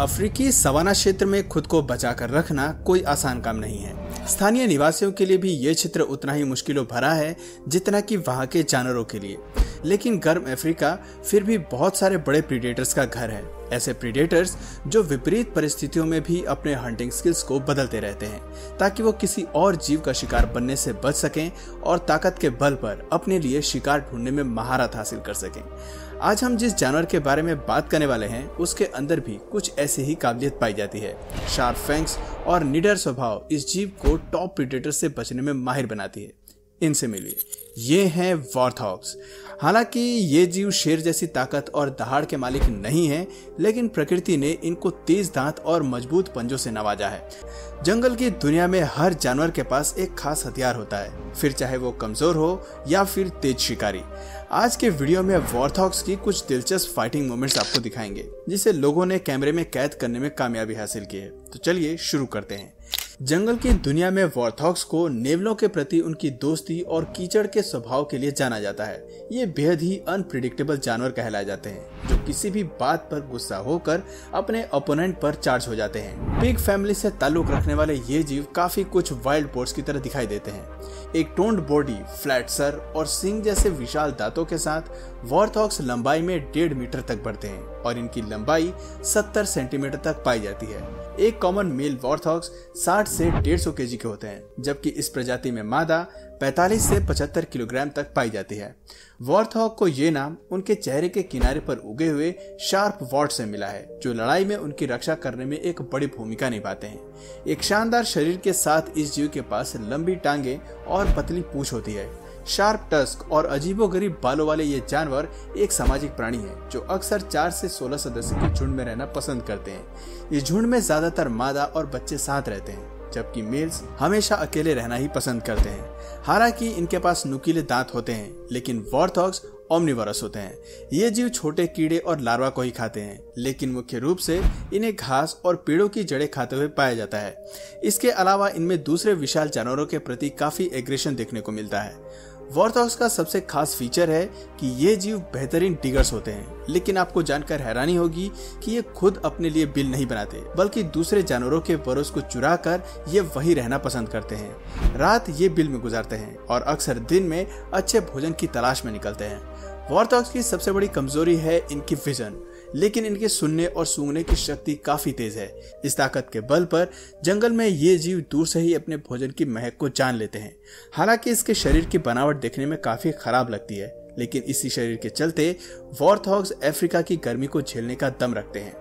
अफ्रीकी सवाना क्षेत्र में खुद को बचाकर रखना कोई आसान काम नहीं है। स्थानीय निवासियों के लिए भी ये क्षेत्र उतना ही मुश्किलों भरा है जितना कि वहाँ के जानवरों के लिए, लेकिन गर्म अफ्रीका फिर भी बहुत सारे बड़े प्रीडेटर्स का घर है। ऐसे प्रीडेटर्स जो विपरीत परिस्थितियों में भी अपने हंटिंग स्किल्स को बदलते रहते हैं ताकि वो किसी और जीव का शिकार बनने से बच सकें और ताकत के बल पर अपने लिए शिकार ढूंढने में महारत हासिल कर सकें। आज हम जिस जानवर के बारे में बात करने वाले हैं उसके अंदर भी कुछ ऐसी ही काबिलियत पाई जाती है। शार्प फैंग्स और निडर स्वभाव इस जीव को टॉप प्रीडेटर से बचने में माहिर बनाती है। इनसे मिलिए, ये हैं वॉर्थहॉग्स। हालांकि ये जीव शेर जैसी ताकत और दहाड़ के मालिक नहीं हैं, लेकिन प्रकृति ने इनको तेज दांत और मजबूत पंजों से नवाजा है। जंगल की दुनिया में हर जानवर के पास एक खास हथियार होता है, फिर चाहे वो कमजोर हो या फिर तेज शिकारी। आज के वीडियो में वॉर्थहॉग्स की कुछ दिलचस्प फाइटिंग मोमेंट्स आपको दिखाएंगे जिसे लोगों ने कैमरे में कैद करने में कामयाबी हासिल की है। तो चलिए शुरू करते हैं। जंगल की दुनिया में वॉर्थहॉग्स को नेवलों के प्रति उनकी दोस्ती और कीचड़ के स्वभाव के लिए जाना जाता है। ये बेहद ही अनप्रिडिक्टेबल जानवर कहलाए जाते हैं जो किसी भी बात पर गुस्सा होकर अपने ओपोनेंट पर चार्ज हो जाते हैं। पिग फैमिली से ताल्लुक रखने वाले ये जीव काफी कुछ वाइल्ड बोर्ड्स की तरह दिखाई देते हैं। एक टोन्ड बॉडी, फ्लैट सर और सींग जैसे विशाल दांतों के साथ वॉर्थहॉग्स लंबाई में 1.5 मीटर तक बढ़ते हैं और इनकी लंबाई 70 सेंटीमीटर तक पाई जाती है। एक कॉमन मेल वॉर्थहॉग्स 60 से 150 केजी के होते हैं, जबकि इस प्रजाति में मादा 45 से 75 किलोग्राम तक पाई जाती है। वॉर्थहॉग को ये नाम उनके चेहरे के किनारे पर उगे हुए शार्प वॉर्ड से मिला है, जो लड़ाई में उनकी रक्षा करने में एक बड़ी भूमिका निभाते हैं। एक शानदार शरीर के साथ इस जीव के पास लंबी टांगे और पतली पूंछ होती है। शार्प टस्क और अजीबोगरीब बालों वाले ये जानवर एक सामाजिक प्राणी है जो अक्सर 4 से 16 सदस्य की झुंड में रहना पसंद करते हैं। इस झुंड में ज्यादातर मादा और बच्चे साथ रहते हैं, जबकि मेल्स हमेशा अकेले रहना ही पसंद करते हैं। हालांकि इनके पास नुकीले दांत होते हैं, लेकिन वॉर्थहॉग्स ओमनिवोरस होते हैं। ये जीव छोटे कीड़े और लार्वा को ही खाते हैं, लेकिन मुख्य रूप से इन्हें घास और पेड़ों की जड़ें खाते हुए पाया जाता है। इसके अलावा इनमें दूसरे विशाल जानवरों के प्रति काफी एग्रेशन देखने को मिलता है। वॉर्थहॉग्स का सबसे खास फीचर है कि ये जीव बेहतरीन डिगर्स होते हैं, लेकिन आपको जानकर हैरानी होगी कि ये खुद अपने लिए बिल नहीं बनाते, बल्कि दूसरे जानवरों के बरोस को चुरा कर ये वहीं रहना पसंद करते हैं। रात ये बिल में गुजारते हैं और अक्सर दिन में अच्छे भोजन की तलाश में निकलते हैं। वॉर्थहॉग्स की सबसे बड़ी कमजोरी है इनकी विजन, लेकिन इनके सुनने और सूंघने की शक्ति काफी तेज है। इस ताकत के बल पर जंगल में ये जीव दूर से ही अपने भोजन की महक को जान लेते हैं। हालांकि इसके शरीर की बनावट देखने में काफी खराब लगती है, लेकिन इसी शरीर के चलते वॉर्थहॉग्स अफ्रीका की गर्मी को झेलने का दम रखते हैं।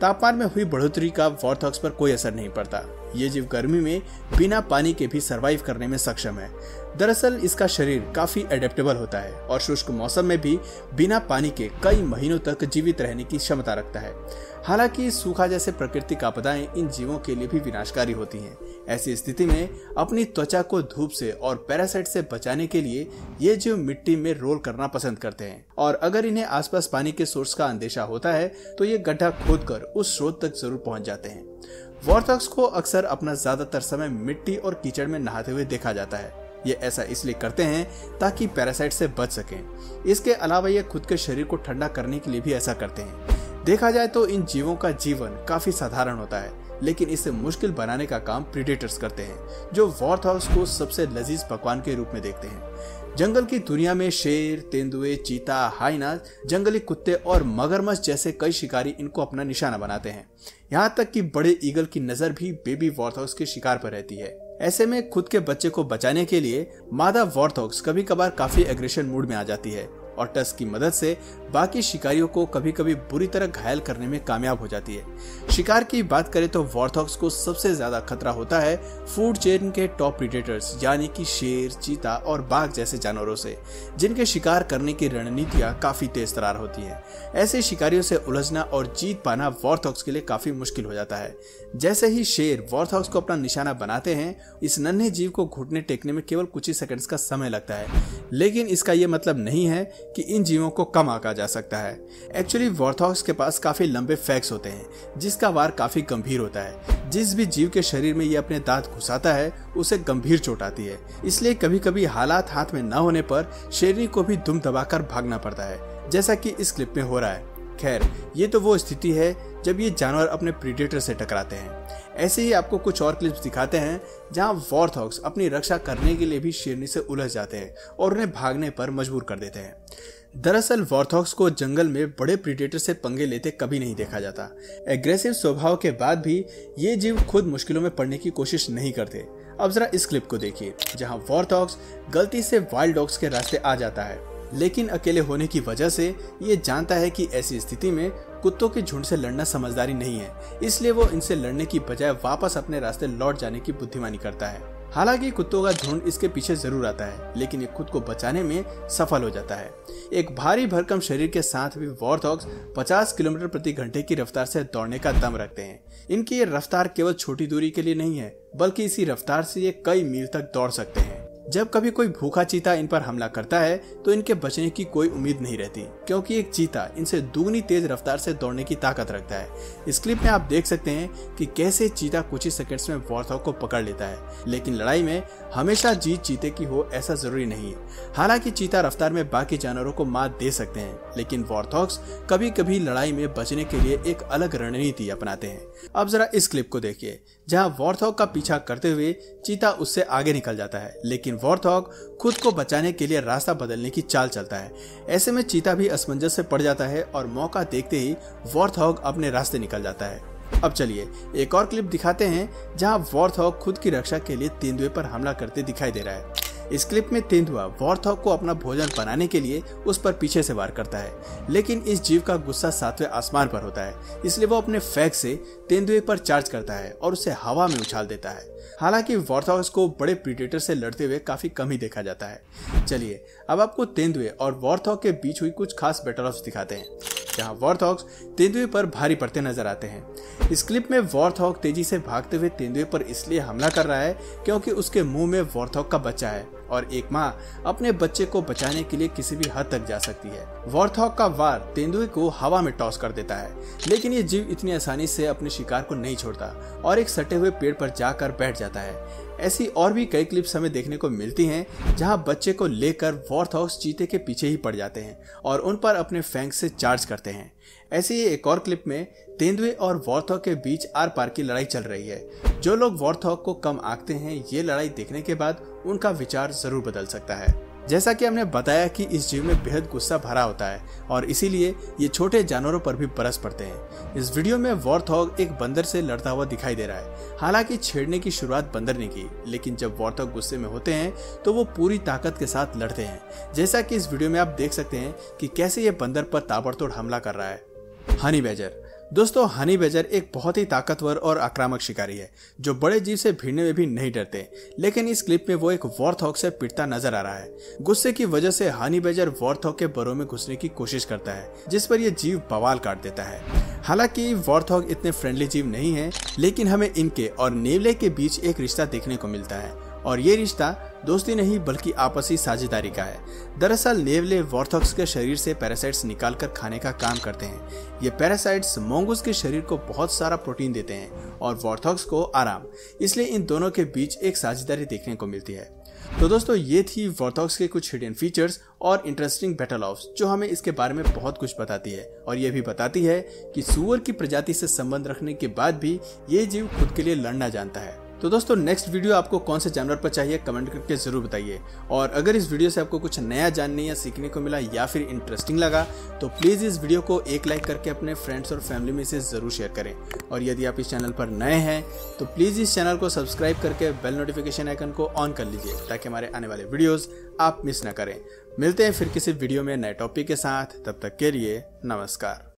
तापमान में हुई बढ़ोतरी का वॉर्थहॉग्स पर कोई असर नहीं पड़ता। ये जीव गर्मी में बिना पानी के भी सरवाइव करने में सक्षम है। दरअसल इसका शरीर काफी एडेप्टेबल होता है और शुष्क मौसम में भी बिना पानी के कई महीनों तक जीवित रहने की क्षमता रखता है। हालांकि सूखा जैसे प्राकृतिक आपदाएं इन जीवों के लिए भी विनाशकारी होती हैं। ऐसी स्थिति में अपनी त्वचा को धूप से और पैरासाइट से बचाने के लिए ये जीव मिट्टी में रोल करना पसंद करते हैं, और अगर इन्हें आसपास पानी के सोर्स का अंदेशा होता है तो ये गड्ढा खोदकर उस स्रोत तक जरूर पहुंच जाते हैं। वॉर्थहॉग्स को अक्सर अपना ज्यादातर समय मिट्टी और कीचड़ में नहाते हुए देखा जाता है। ये ऐसा इसलिए करते हैं ताकि पैरासाइट से बच सकें। इसके अलावा ये खुद के शरीर को ठंडा करने के लिए भी ऐसा करते हैं। देखा जाए तो इन जीवों का जीवन काफी साधारण होता है, लेकिन इसे मुश्किल बनाने का काम प्रीडेटर्स करते हैं जो वॉर्थहॉग्स को सबसे लजीज पकवान के रूप में देखते हैं। जंगल की दुनिया में शेर, तेंदुए, चीता, हाइना, जंगली कुत्ते और मगरमच्छ जैसे कई शिकारी इनको अपना निशाना बनाते हैं। यहाँ तक कि बड़े ईगल की नजर भी बेबी वॉर्थहॉग्स के शिकार पर रहती है। ऐसे में खुद के बच्चे को बचाने के लिए मादा वॉर्थहॉग्स कभी कभार काफी एग्रेशन मूड में आ जाती है और टस्क की मदद से बाकी शिकारियों को कभी कभी बुरी तरह घायल करने में कामयाब हो जाती है। शिकार की बात करें तो वॉर्थहॉग्स को सबसे ज्यादा खतरा होता है फूड चेन के टॉप प्रीडेटर्स यानी कि शेर, चीता और बाघ जैसे जानवरों से, जिनके शिकार करने की रणनीतियां काफी तेज तरार होती हैं। ऐसे शिकारियों से उलझना और जीत पाना वॉर्थहॉग्स के लिए काफी मुश्किल हो जाता है। जैसे ही शेर वॉर्थहॉग्स को अपना निशाना बनाते हैं, इस नन्हे जीव को घुटने टेकने में केवल कुछ ही सेकंड्स का समय लगता है, लेकिन इसका यह मतलब नहीं है कि इन जीवों को कम आंका जा सकता है। एक्चुअली वॉर्थहॉग्स के पास काफी लंबे फैक्स होते हैं जिसका वार काफी गंभीर होता है। जिस भी जीव के शरीर में ये अपने दांत घुसाता है उसे गंभीर चोट आती है। इसलिए कभी कभी हालात हाथ में न होने पर शेरनी को भी दुम दबाकर भागना पड़ता है, जैसा कि इस क्लिप में हो रहा है। खैर, ये तो वो स्थिति है जब ये जानवर अपने प्रीडेटर से टकराते हैं। ऐसे ही आपको कुछ और क्लिप्स दिखाते हैं जहां वॉर्थॉग्स अपनी रक्षा करने के लिए भी शेरनी से उलझ जाते हैं और उन्हें भागने पर मजबूर कर देते हैं। दरअसल वॉर्थॉग्स को जंगल में बड़े प्रीडेटर से पंगे लेते कभी नहीं देखा जाता। एग्रेसिव स्वभाव के बाद भी ये जीव खुद मुश्किलों में पड़ने की कोशिश नहीं करते। अब जरा इस क्लिप को देखिए जहां वॉर्थॉग्स गलती से वाइल्ड डॉग्स के रास्ते आ जाता है, लेकिन अकेले होने की वजह से ये जानता है कि ऐसी स्थिति में कुत्तों के झुंड से लड़ना समझदारी नहीं है, इसलिए वो इनसे लड़ने की बजाय वापस अपने रास्ते लौट जाने की बुद्धिमानी करता है। हालांकि कुत्तों का झुंड इसके पीछे जरूर आता है, लेकिन ये खुद को बचाने में सफल हो जाता है। एक भारी भरकम शरीर के साथ भी वॉर्थॉग्स 50 किलोमीटर प्रति घंटे की रफ्तार से दौड़ने का दम रखते हैं। इनकी ये रफ्तार केवल छोटी दूरी के लिए नहीं है, बल्कि इसी रफ्तार से ये कई मील तक दौड़ सकते हैं। जब कभी कोई भूखा चीता इन पर हमला करता है तो इनके बचने की कोई उम्मीद नहीं रहती, क्योंकि एक चीता इनसे दुगनी तेज रफ्तार से दौड़ने की ताकत रखता है। इस क्लिप में आप देख सकते हैं कि कैसे चीता कुछ ही सेकंड्स में वॉर्थॉग को पकड़ लेता है, लेकिन लड़ाई में हमेशा जीत चीते की हो ऐसा जरूरी नहीं है। हालांकि चीता रफ्तार में बाकी जानवरों को मात दे सकते हैं, लेकिन वॉर्थॉग्स कभी कभी लड़ाई में बचने के लिए एक अलग रणनीति अपनाते हैं। अब जरा इस क्लिप को देखिए जहाँ वॉर्थॉग का पीछा करते हुए चीता उससे आगे निकल जाता है, लेकिन वॉर्थॉग खुद को बचाने के लिए रास्ता बदलने की चाल चलता है। ऐसे में चीता भी असमंजस से पड़ जाता है और मौका देखते ही वॉर्थॉग अपने रास्ते निकल जाता है। अब चलिए एक और क्लिप दिखाते हैं जहां वॉर्थॉग खुद की रक्षा के लिए तेंदुए पर हमला करते दिखाई दे रहा है। इस क्लिप में तेंदुआ वॉर्थॉग को अपना भोजन बनाने के लिए उस पर पीछे से वार करता है, लेकिन इस जीव का गुस्सा सातवें आसमान पर होता है, इसलिए वो अपने फेंक से तेंदुए पर चार्ज करता है और उसे हवा में उछाल देता है। हालांकि वॉर्थॉग्स को बड़े प्रीडेटर से लड़ते हुए काफी कम ही देखा जाता है। चलिए अब आपको तेंदुए और वॉर्थॉग के बीच हुई कुछ खास बैटल-ऑफ्स दिखाते हैं जहाँ वॉर्थॉग्स तेंदुए पर भारी पड़ते नजर आते हैं। इस क्लिप में वॉर्थॉग तेजी से भागते हुए तेंदुए पर इसलिए हमला कर रहा है क्योंकि उसके मुंह में वॉर्थॉग का बच्चा है और एक माँ अपने बच्चे को बचाने के लिए किसी भी हद तक जा सकती है। वॉर्थॉग का वार तेंदुए को हवा में टॉस कर देता है, लेकिन ये जीव इतनी आसानी से अपने शिकार को नहीं छोड़ता और एक सटे हुए पेड़ पर जाकर बैठ जाता है। ऐसी और भी कई क्लिप्स हमें देखने को मिलती हैं जहां बच्चे को लेकर वॉर्थॉग्स चीते के पीछे ही पड़ जाते हैं और उन पर अपने फैंक से चार्ज करते हैं। ऐसे ही एक और क्लिप में तेंदुए और वॉर्थॉग के बीच आर पार की लड़ाई चल रही है। जो लोग वॉर्थॉग को कम आंकते हैं, ये लड़ाई देखने के बाद उनका विचार जरूर बदल सकता है। जैसा कि हमने बताया कि इस जीव में बेहद गुस्सा भरा होता है और इसीलिए ये छोटे जानवरों पर भी बरस पड़ते हैं। इस वीडियो में वॉर्थॉग एक बंदर से लड़ता हुआ दिखाई दे रहा है। हालांकि छेड़ने की शुरुआत बंदर ने की, लेकिन जब वॉर्थॉग गुस्से में होते हैं तो वो पूरी ताकत के साथ लड़ते हैं। जैसा कि इस वीडियो में आप देख सकते हैं कि कैसे ये बंदर पर ताबड़तोड़ हमला कर रहा है। Honey badger. दोस्तों, हनी बैजर एक बहुत ही ताकतवर और आक्रामक शिकारी है जो बड़े जीव से भिड़ने में भी नहीं डरते, लेकिन इस क्लिप में वो एक वॉर्थॉग से पिटता नजर आ रहा है। गुस्से की वजह से हनी बैजर वॉर्थॉग के बरों में घुसने की कोशिश करता है, जिस पर यह जीव बवाल काट देता है। हालांकि वॉर्थॉग इतने फ्रेंडली जीव नहीं है, लेकिन हमें इनके और नेवले के बीच एक रिश्ता देखने को मिलता है और ये रिश्ता दोस्ती नहीं बल्कि आपसी साझेदारी का है। दरअसल नेवले वॉर्थॉग्स के शरीर से पैरासाइट्स निकालकर खाने का काम करते हैं। ये पैरासाइट्स मोंगूस के शरीर को बहुत सारा प्रोटीन देते हैं और वॉर्थॉग्स को आराम, इसलिए इन दोनों के बीच एक साझेदारी देखने को मिलती है। तो दोस्तों, ये थी वॉर्थॉग्स के कुछ हिडन फीचर्स और इंटरेस्टिंग बैटल ऑफ्स जो हमें इसके बारे में बहुत कुछ बताती है और ये भी बताती है कि सूअर की प्रजाति से संबंध रखने के बाद भी ये जीव खुद के लिए लड़ना जानता है। तो दोस्तों, नेक्स्ट वीडियो आपको कौन से जानवर पर चाहिए कमेंट करके ज़रूर बताइए और अगर इस वीडियो से आपको कुछ नया जानने या सीखने को मिला या फिर इंटरेस्टिंग लगा तो प्लीज़ इस वीडियो को एक लाइक करके अपने फ्रेंड्स और फैमिली में इसे ज़रूर शेयर करें और यदि आप इस चैनल पर नए हैं तो प्लीज़ इस चैनल को सब्सक्राइब करके बेल नोटिफिकेशन आइकन को ऑन कर लीजिए ताकि हमारे आने वाले वीडियोज़ आप मिस ना करें। मिलते हैं फिर किसी वीडियो में नए टॉपिक के साथ, तब तक के लिए नमस्कार।